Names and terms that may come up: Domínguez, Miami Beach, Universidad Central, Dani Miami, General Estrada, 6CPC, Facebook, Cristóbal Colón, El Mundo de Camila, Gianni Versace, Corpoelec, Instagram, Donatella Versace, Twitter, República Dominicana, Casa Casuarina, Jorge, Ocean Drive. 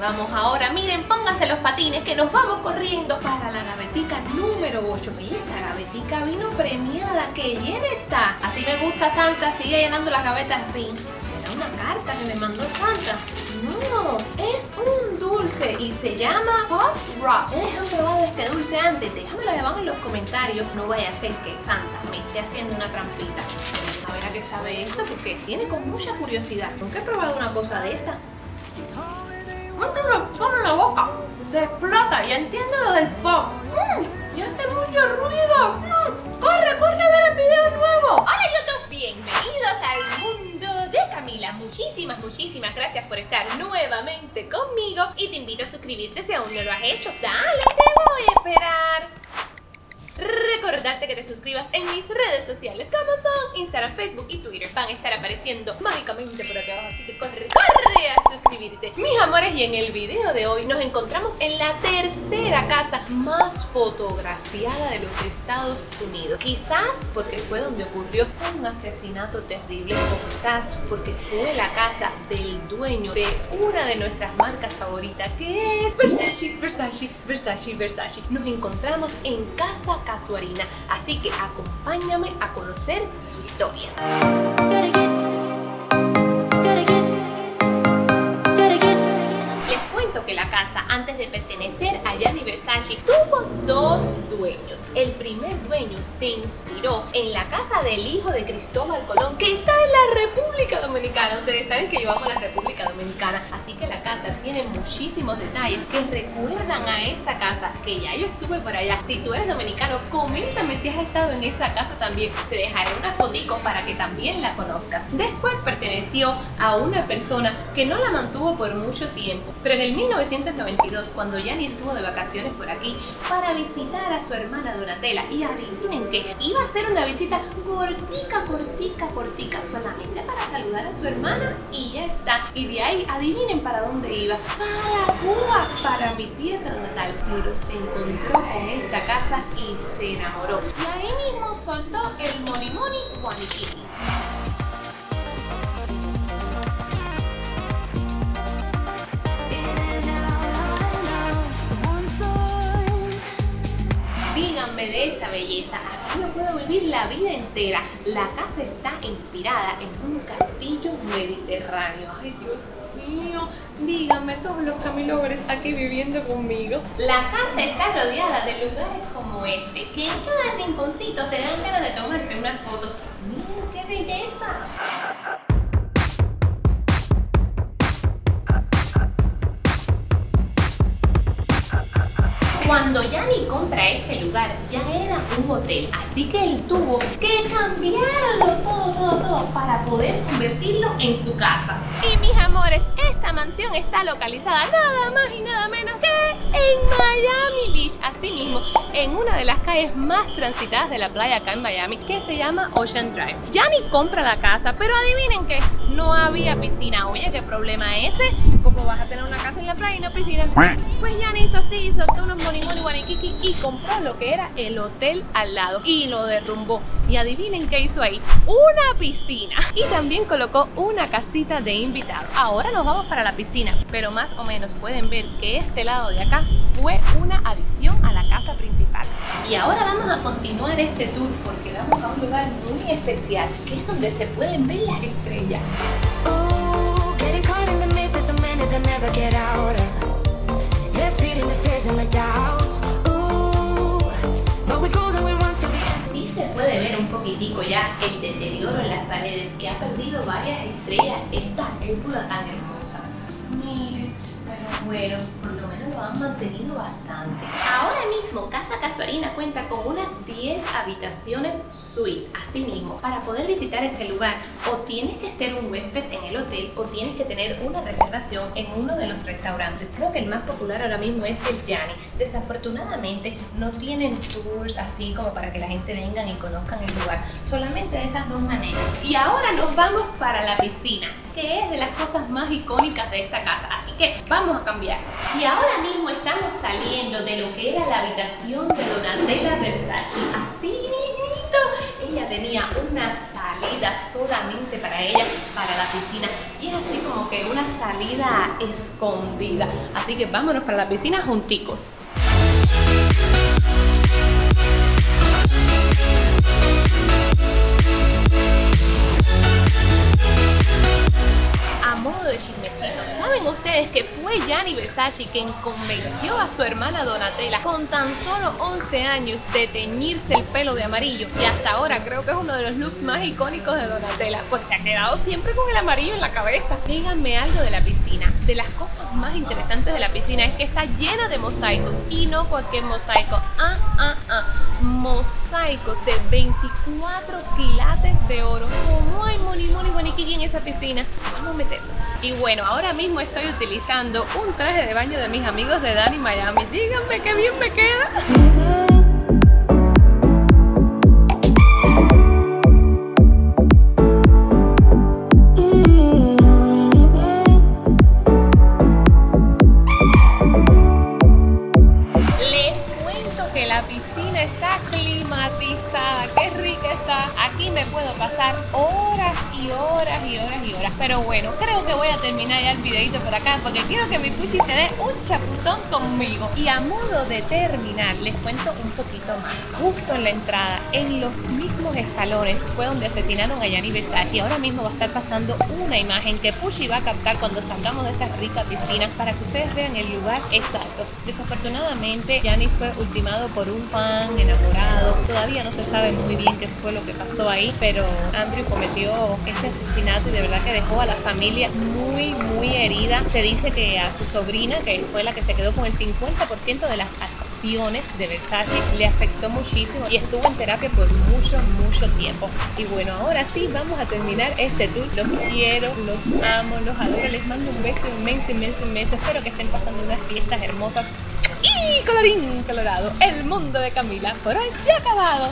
Vamos ahora, miren, pónganse los patines que nos vamos corriendo para la gavetica número 8. Miren, esta gavetica vino premiada, que llena está. Así me gusta Santa, sigue llenando las gavetas así. Era una carta que me mandó Santa. No, es un dulce y se llama Hot Rock. ¿Ustedes han probado este dulce antes? Déjamelo abajo en los comentarios. No vaya a ser que Santa me esté haciendo una trampita. A ver a qué sabe esto, porque viene con mucha curiosidad. Nunca he probado una cosa de esta. Come la boca, se explota. Ya entiendo lo del pop. Ya hace mucho ruido. Corre, corre a ver el video nuevo. Hola YouTube, bienvenidos al mundo de Camila. Muchísimas gracias por estar nuevamente conmigo. Y te invito a suscribirte si aún no lo has hecho. Dale, te voy a esperar. Recordarte que te suscribas en mis redes sociales, como son Instagram, Facebook y Twitter. Van a estar apareciendo mágicamente por acá abajo, así que corre, corre a suscribirte. Mis amores, y en el video de hoy nos encontramos en la tercera casa más fotografiada de los Estados Unidos. Quizás porque fue donde ocurrió un asesinato terrible, o quizás porque fue la casa del dueño de una de nuestras marcas favoritas, que es Versace. Nos encontramos en Casa Casuarina, así que acompáñame a conocer su historia. Les cuento que la casa, antes de pertenecer a Gianni Versace, tuvo dos dueños. El primer dueño se inspiró en la casa del hijo de Cristóbal Colón, que está en la República Dominicana. Ustedes saben que yo amo la República Dominicana, así que la casa tiene muchísimos detalles que recuerdan a esa casa, que ya yo estuve por allá. Si tú eres dominicano, coméntame si has estado en esa casa también. Te dejaré una fotico para que también la conozcas. Después perteneció a una persona que no la mantuvo por mucho tiempo, pero en el 1992, cuando Gianni estuvo de vacaciones por aquí para visitar a su hermana Donatella, y adivinen que iba a hacer una visita cortica, solamente para saludar a su hermana y ya está. Y de ahí, adivinen para dónde iba, para Cuba, para mi tierra natal. Pero se encontró con esta casa y se enamoró, y ahí mismo soltó el morimoni guaniquini. De esta belleza, aquí yo puedo vivir la vida entera. La casa está inspirada en un castillo mediterráneo. Ay, Dios mío, díganme todos los camilobres aquí viviendo conmigo. La casa está rodeada de lugares como este, que en cada rinconcito te dan ganas de tomarte una foto. Miren qué belleza. Cuando Gianni compra este lugar, ya era un hotel, así que él tuvo que cambiarlo todo para poder convertirlo en su casa. Y mis amores, esta mansión está localizada nada más y nada menos que en Miami Beach, así mismo, en una de las calles más transitadas de la playa acá en Miami, que se llama Ocean Drive. Gianni compra la casa, pero adivinen que no había piscina. Oye, ¿qué problema es ese? ¿Cómo vas a tener una casa en la playa y no piscina? Pues Gianni hizo así, soltó unos morimoni guaniquiqui y compró lo que era el hotel al lado y lo derrumbó. Y adivinen qué hizo ahí, una piscina. Y también colocó una casita de invitados. Ahora nos vamos para la piscina, pero más o menos pueden ver que este lado de acá fue una adición a la casa principal. Y ahora vamos a continuar este tour porque vamos a un lugar muy especial, que es donde se pueden ver las estrellas. Así se puede ver un poquitico ya el deterioro en las paredes, que ha perdido varias estrellas esta cúpula tan hermosa. Miren, pero Bueno, por lo menos lo han mantenido bastante. Ahora mismo Casa Casuarina cuenta con unas 10 habitaciones suite. Así mismo, para poder visitar este lugar o tienes que ser un huésped en el hotel o tienes que tener una reservación en uno de los restaurantes. Creo que el más popular ahora mismo es el Gianni. Desafortunadamente no tienen tours así como para que la gente vengan y conozcan el lugar. Solamente de esas dos maneras. Y ahora nos vamos para la piscina, que es de las cosas más icónicas de esta casa. Así que vamos a cambiar. Y ahora mismo estamos saliendo de lo que era la habitación de Donatella Versace. Así mismito, ella tenía una salida solamente para ella, para la piscina. Y es así como que una salida escondida. Así que vámonos para la piscina junticos. A modo de chismecito, ¿saben ustedes que fue Gianni Versace quien convenció a su hermana Donatella con tan solo 11 años de teñirse el pelo de amarillo? Y hasta ahora creo que es uno de los looks más icónicos de Donatella, pues se ha quedado siempre con el amarillo en la cabeza. Díganme algo de la piscina. De las cosas más interesantes de la piscina es que está llena de mosaicos, y no cualquier mosaico, mosaicos de 24 quilates de oro. Como hay moni boniquiqui en esa piscina, vamos a meterlo. Y bueno, ahora mismo estoy utilizando un traje de baño de mis amigos de Dani Miami. Díganme qué bien me queda. Pero bueno, creo que voy a terminar ya el videito por acá porque quiero que mi Puchi se dé un chapuzón conmigo. Y a modo de terminar, les cuento un poquito más. Justo en la entrada, en los mismos escalones, fue donde asesinaron a Gianni Versace. Y ahora mismo va a estar pasando una imagen que Puchi va a captar cuando salgamos de esta rica piscina para que ustedes vean el lugar exacto. Desafortunadamente, Gianni fue ultimado por un fan enamorado. Todavía no se sabe muy bien qué fue lo que pasó ahí, pero Andrew cometió este asesinato y de verdad que dejó a la familia muy herida. Se dice que a su sobrina, que fue la que se quedó con el 50% de las acciones de Versace, le afectó muchísimo y estuvo en terapia por mucho tiempo. Y bueno, ahora sí vamos a terminar este tour. Los quiero, los amo, los adoro, les mando un beso inmenso. Espero que estén pasando unas fiestas hermosas y colorín colorado, el mundo de Camila por hoy se ha acabado.